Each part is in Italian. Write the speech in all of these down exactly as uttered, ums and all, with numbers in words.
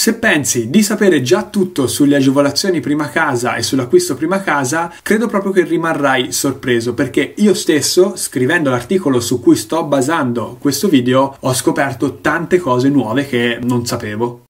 Se pensi di sapere già tutto sulle agevolazioni prima casa e sull'acquisto prima casa, credo proprio che rimarrai sorpreso, perché io stesso, scrivendo l'articolo su cui sto basando questo video, ho scoperto tante cose nuove che non sapevo.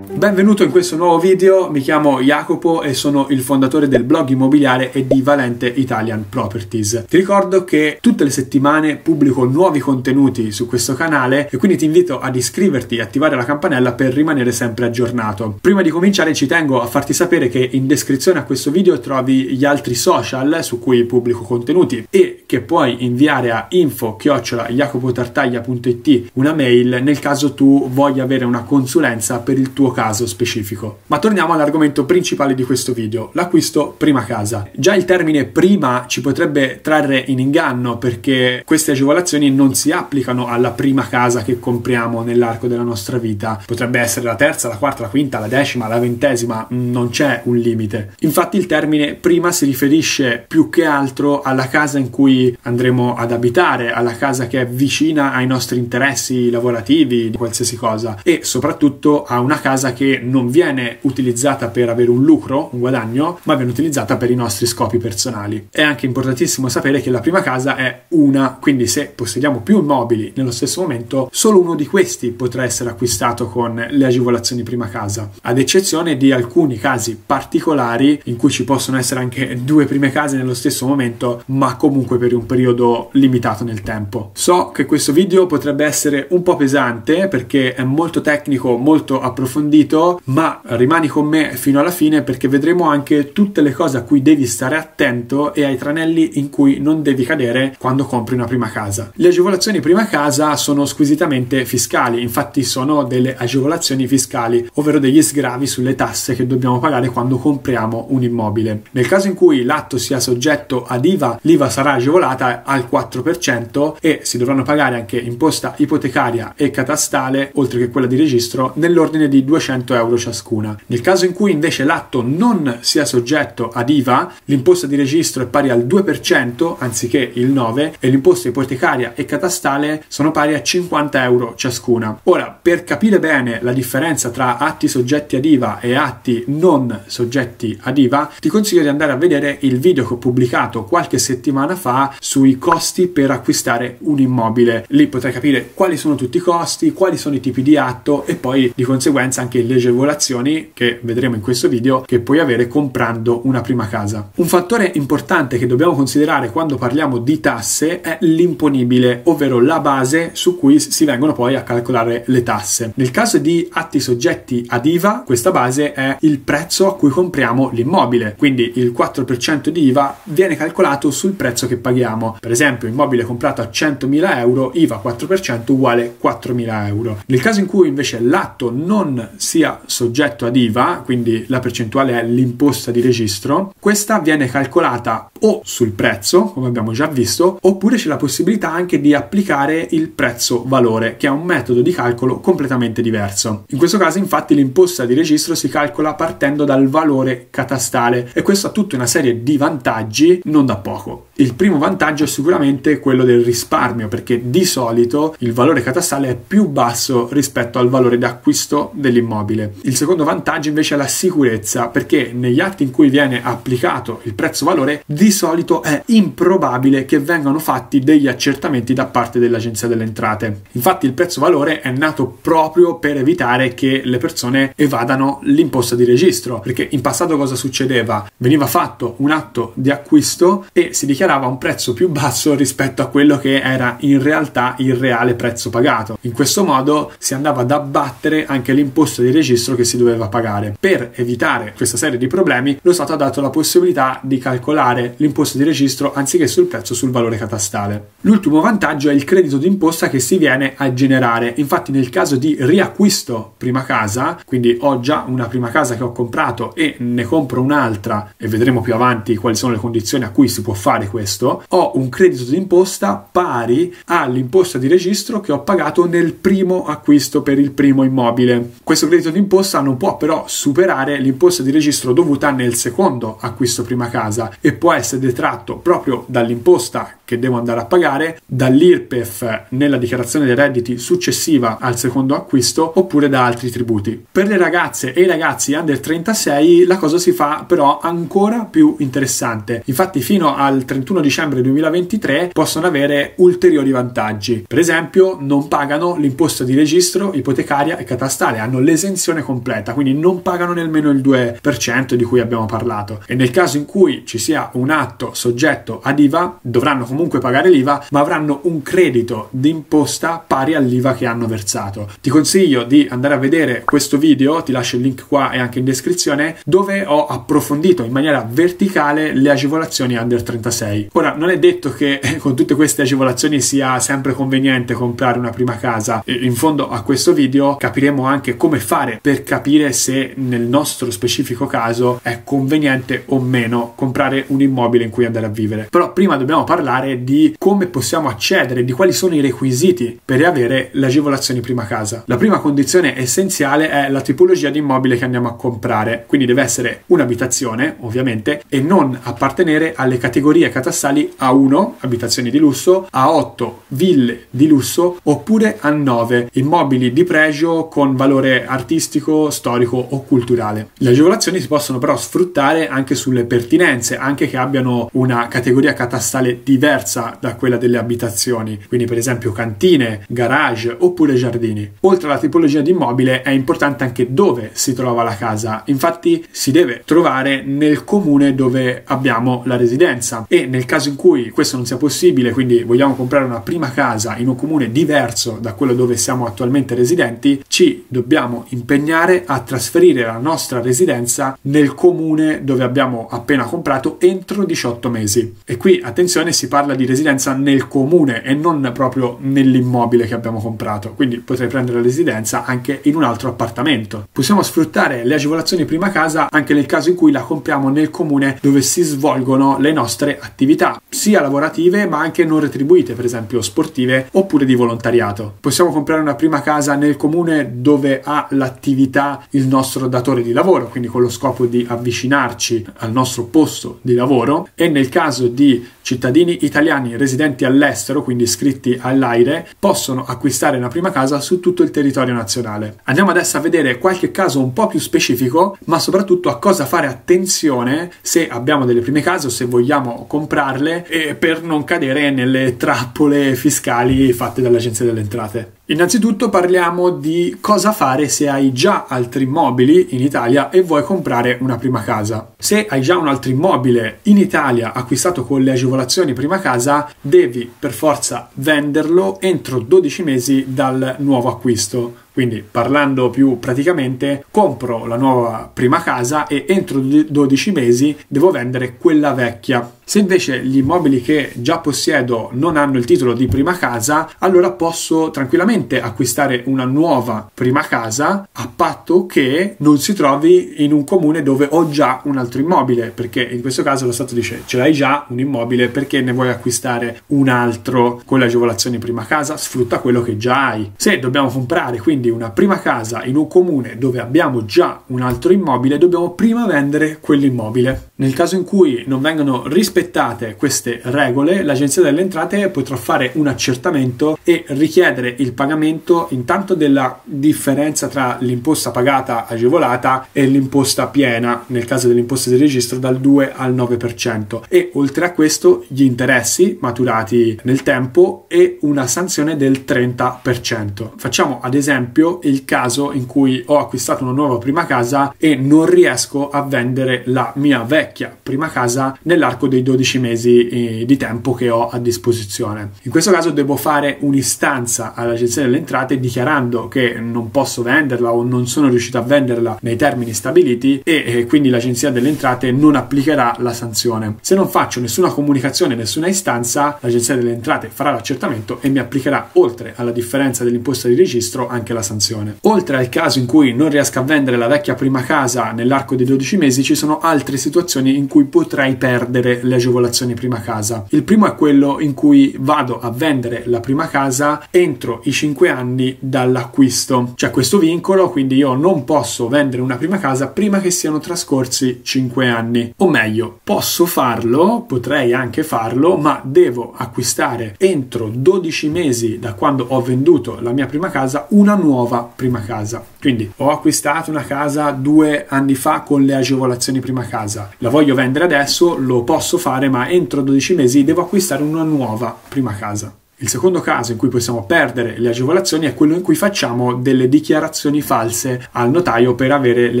Benvenuto in questo nuovo video, mi chiamo Jacopo e sono il fondatore del blog immobiliare e di Valente Italian Properties. Ti ricordo che tutte le settimane pubblico nuovi contenuti su questo canale e quindi ti invito ad iscriverti e attivare la campanella per rimanere sempre aggiornato. Prima di cominciare ci tengo a farti sapere che in descrizione a questo video trovi gli altri social su cui pubblico contenuti e che puoi inviare a info chiocciola jacopotartaglia punto it una mail nel caso tu voglia avere una consulenza per il tuo caso specifico. Ma torniamo all'argomento principale di questo video, l'acquisto prima casa. Già il termine prima ci potrebbe trarre in inganno, perché queste agevolazioni non si applicano alla prima casa che compriamo nell'arco della nostra vita. Potrebbe essere la terza, la quarta, la quinta, la decima, la ventesima, non c'è un limite. Infatti il termine prima si riferisce più che altro alla casa in cui andremo ad abitare, alla casa che è vicina ai nostri interessi lavorativi, di qualsiasi cosa, e soprattutto a una casa che che non viene utilizzata per avere un lucro, un guadagno, ma viene utilizzata per i nostri scopi personali. È anche importantissimo sapere che la prima casa è una, quindi se possediamo più immobili nello stesso momento, solo uno di questi potrà essere acquistato con le agevolazioni prima casa, ad eccezione di alcuni casi particolari in cui ci possono essere anche due prime case nello stesso momento, ma comunque per un periodo limitato nel tempo. So che questo video potrebbe essere un po' pesante perché è molto tecnico, molto approfondito, ma rimani con me fino alla fine perché vedremo anche tutte le cose a cui devi stare attento e ai tranelli in cui non devi cadere quando compri una prima casa. Le agevolazioni prima casa sono squisitamente fiscali, infatti sono delle agevolazioni fiscali, ovvero degli sgravi sulle tasse che dobbiamo pagare quando compriamo un immobile. Nel caso in cui l'atto sia soggetto ad I V A, l'I V A sarà agevolata al quattro per cento e si dovranno pagare anche imposta ipotecaria e catastale, oltre che quella di registro, nell'ordine di duecento euro ciascuna. Nel caso in cui invece l'atto non sia soggetto ad I V A, l'imposta di registro è pari al due per cento anziché il nove per cento e l'imposta ipotecaria e catastale sono pari a cinquanta euro ciascuna. Ora, per capire bene la differenza tra atti soggetti ad I V A e atti non soggetti ad I V A, ti consiglio di andare a vedere il video che ho pubblicato qualche settimana fa sui costi per acquistare un immobile. Lì potrai capire quali sono tutti i costi, quali sono i tipi di atto e poi di conseguenza anche le agevolazioni che vedremo in questo video che puoi avere comprando una prima casa. Un fattore importante che dobbiamo considerare quando parliamo di tasse è l'imponibile, ovvero la base su cui si vengono poi a calcolare le tasse. Nel caso di atti soggetti ad I V A, questa base è il prezzo a cui compriamo l'immobile, quindi il quattro per cento di I V A viene calcolato sul prezzo che paghiamo. Per esempio, immobile comprato a centomila euro, I V A quattro per cento uguale quattromila euro. Nel caso in cui invece l'atto non sia soggetto ad I V A, quindi la percentuale è l'imposta di registro, questa viene calcolata o sul prezzo, come abbiamo già visto, oppure c'è la possibilità anche di applicare il prezzo valore, che è un metodo di calcolo completamente diverso. In questo caso infatti l'imposta di registro si calcola partendo dal valore catastale e questo ha tutta una serie di vantaggi non da poco. Il primo vantaggio è sicuramente quello del risparmio, perché di solito il valore catastale è più basso rispetto al valore d'acquisto dell'immobile. Il secondo vantaggio invece è la sicurezza, perché negli atti in cui viene applicato il prezzo valore di solito è improbabile che vengano fatti degli accertamenti da parte dell'Agenzia delle Entrate. Infatti il prezzo valore è nato proprio per evitare che le persone evadano l'imposta di registro, perché in passato cosa succedeva? Veniva fatto un atto di acquisto e si dichiarava un prezzo più basso rispetto a quello che era in realtà il reale prezzo pagato. In questo modo si andava ad abbattere anche l'imposta di registro che si doveva pagare. Per evitare questa serie di problemi, lo Stato ha dato la possibilità di calcolare l'imposta di registro anziché sul prezzo sul valore catastale. L'ultimo vantaggio è il credito d'imposta che si viene a generare. Infatti nel caso di riacquisto prima casa, quindi ho già una prima casa che ho comprato e ne compro un'altra e vedremo più avanti quali sono le condizioni a cui si può fare questo, ho un credito d'imposta pari all'imposta di registro che ho pagato nel primo acquisto per il primo immobile. Questo credito credito d'imposta non può però superare l'imposta di registro dovuta nel secondo acquisto prima casa e può essere detratto proprio dall'imposta che devo andare a pagare, dall'I R P E F nella dichiarazione dei redditi successiva al secondo acquisto oppure da altri tributi. Per le ragazze e i ragazzi under trentasei la cosa si fa però ancora più interessante. Infatti fino al trentuno dicembre duemilaventitré possono avere ulteriori vantaggi. Per esempio non pagano l'imposta di registro ipotecaria e catastale, hanno l'esenzione completa, quindi non pagano nemmeno il due per cento di cui abbiamo parlato, e nel caso in cui ci sia un atto soggetto ad I V A dovranno comunque pagare l'I V A, ma avranno un credito d'imposta pari all'I V A che hanno versato. Ti consiglio di andare a vedere questo video, ti lascio il link qua e anche in descrizione, dove ho approfondito in maniera verticale le agevolazioni under trentasei. Ora, non è detto che con tutte queste agevolazioni sia sempre conveniente comprare una prima casa. In fondo a questo video capiremo anche come fare per capire se nel nostro specifico caso è conveniente o meno comprare un immobile in cui andare a vivere. Però prima dobbiamo parlare di come possiamo accedere, di quali sono i requisiti per avere le agevolazioni prima casa. La prima condizione essenziale è la tipologia di immobile che andiamo a comprare, quindi deve essere un'abitazione ovviamente e non appartenere alle categorie catastali A uno, abitazioni di lusso, A otto, ville di lusso, oppure A nove, immobili di pregio con valore artistico, storico o culturale. Le agevolazioni si possono però sfruttare anche sulle pertinenze, anche che abbiano una categoria catastale diversa da quella delle abitazioni, quindi per esempio cantine, garage oppure giardini. Oltre alla tipologia di immobile è importante anche dove si trova la casa, infatti si deve trovare nel comune dove abbiamo la residenza, e nel caso in cui questo non sia possibile, quindi vogliamo comprare una prima casa in un comune diverso da quello dove siamo attualmente residenti, ci dobbiamo impegnare a trasferire la nostra residenza nel comune dove abbiamo appena comprato entro diciotto mesi. E qui attenzione, si parla di residenza nel comune e non proprio nell'immobile che abbiamo comprato, quindi potrei prendere residenza anche in un altro appartamento. Possiamo sfruttare le agevolazioni prima casa anche nel caso in cui la compriamo nel comune dove si svolgono le nostre attività, sia lavorative ma anche non retribuite, per esempio sportive oppure di volontariato. Possiamo comprare una prima casa nel comune dove ha l'attività il nostro datore di lavoro, quindi con lo scopo di avvicinarci al nostro posto di lavoro, e nel caso di cittadini italiani residenti all'estero, quindi iscritti all'AIRE, possono acquistare una prima casa su tutto il territorio nazionale. Andiamo adesso a vedere qualche caso un po' più specifico, ma soprattutto a cosa fare attenzione se abbiamo delle prime case o se vogliamo comprarle, e per non cadere nelle trappole fiscali fatte dall'Agenzia delle Entrate. Innanzitutto parliamo di cosa fare se hai già altri immobili in Italia e vuoi comprare una prima casa. Se hai già un altro immobile in Italia acquistato con le agevolazioni prima casa, devi per forza venderlo entro dodici mesi dal nuovo acquisto. Quindi, parlando più praticamente, compro la nuova prima casa e entro dodici mesi devo vendere quella vecchia. Se invece gli immobili che già possiedo non hanno il titolo di prima casa, allora posso tranquillamente acquistare una nuova prima casa, a patto che non si trovi in un comune dove ho già un altro immobile, perché in questo caso lo Stato dice: ce l'hai già un immobile, perché ne vuoi acquistare un altro con le agevolazioni prima casa? Sfrutta quello che già hai. Se dobbiamo comprare quindi una prima casa in un comune dove abbiamo già un altro immobile, dobbiamo prima vendere quell'immobile. Nel caso in cui non vengano rispettate queste regole, l'Agenzia delle Entrate potrà fare un accertamento e richiedere il pagamento intanto della differenza tra l'imposta pagata agevolata e l'imposta piena, nel caso dell'imposta di registro dal due al nove per cento, e oltre a questo gli interessi maturati nel tempo e una sanzione del trenta per cento. Facciamo ad esempio il caso in cui ho acquistato una nuova prima casa e non riesco a vendere la mia vecchia prima casa nell'arco dei dodici mesi di tempo che ho a disposizione. In questo caso devo fare un'istanza all'Agenzia delle Entrate dichiarando che non posso venderla o non sono riuscito a venderla nei termini stabiliti, e quindi l'Agenzia delle Entrate non applicherà la sanzione. Se non faccio nessuna comunicazione, nessuna istanza, l'Agenzia delle Entrate farà l'accertamento e mi applicherà, oltre alla differenza dell'imposta di registro, anche la sanzione. Oltre al caso in cui non riesca a vendere la vecchia prima casa nell'arco dei dodici mesi, ci sono altre situazioni in cui potrei perdere le agevolazioni prima casa. Il primo è quello in cui vado a vendere la prima casa entro i cinque anni dall'acquisto. C'è questo vincolo, quindi io non posso vendere una prima casa prima che siano trascorsi cinque anni. O meglio, posso farlo, potrei anche farlo, ma devo acquistare entro dodici mesi da quando ho venduto la mia prima casa una nuova prima casa. Quindi ho acquistato una casa due anni fa con le agevolazioni prima casa, la voglio vendere adesso, lo posso fare, ma entro dodici mesi devo acquistare una nuova prima casa. Il secondo caso in cui possiamo perdere le agevolazioni è quello in cui facciamo delle dichiarazioni false al notaio per avere le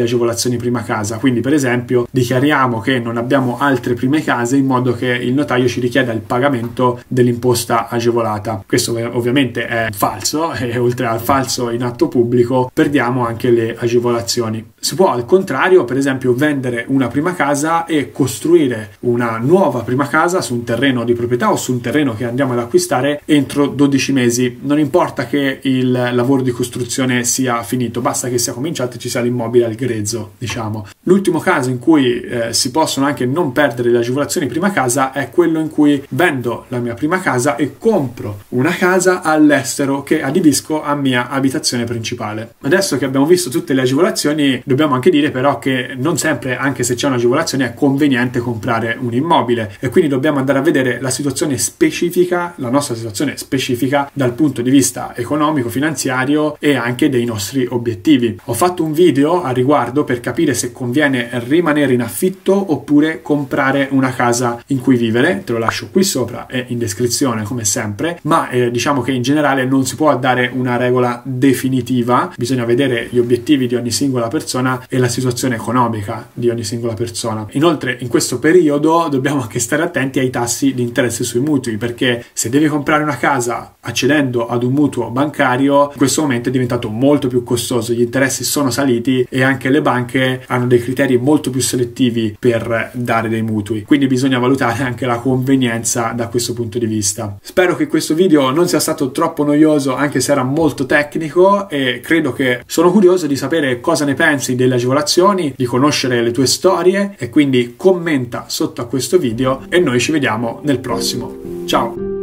agevolazioni prima casa. Quindi, per esempio, dichiariamo che non abbiamo altre prime case in modo che il notaio ci richieda il pagamento dell'imposta agevolata. Questo ovviamente è falso e oltre al falso in atto pubblico perdiamo anche le agevolazioni. Si può al contrario, per esempio, vendere una prima casa e costruire una nuova prima casa su un terreno di proprietà o su un terreno che andiamo ad acquistare entro dodici mesi. Non importa che il lavoro di costruzione sia finito, basta che sia cominciato e ci sia l'immobile al grezzo, diciamo. L'ultimo caso in cui eh, si possono anche non perdere le agevolazioni prima casa è quello in cui vendo la mia prima casa e compro una casa all'estero che adibisco a mia abitazione principale. Adesso che abbiamo visto tutte le agevolazioni, dobbiamo anche dire però che non sempre, anche se c'è un'agevolazione, è conveniente comprare un immobile, e quindi dobbiamo andare a vedere la situazione specifica, la nostra situazione specifica dal punto di vista economico, finanziario e anche dei nostri obiettivi. Ho fatto un video a riguardo per capire se conviene rimanere in affitto oppure comprare una casa in cui vivere, te lo lascio qui sopra e in descrizione come sempre, ma eh, diciamo che in generale non si può dare una regola definitiva, bisogna vedere gli obiettivi di ogni singola persona e la situazione economica di ogni singola persona. Inoltre, in questo periodo dobbiamo anche stare attenti ai tassi di interesse sui mutui, perché se devi comprare una casa accedendo ad un mutuo bancario, in questo momento è diventato molto più costoso, gli interessi sono saliti e anche le banche hanno dei criteri molto più selettivi per dare dei mutui, quindi bisogna valutare anche la convenienza da questo punto di vista. Spero che questo video non sia stato troppo noioso, anche se era molto tecnico, e credo che sono curioso di sapere cosa ne pensi delle agevolazioni, di conoscere le tue storie, e quindi commenta sotto a questo video e noi ci vediamo nel prossimo. Ciao!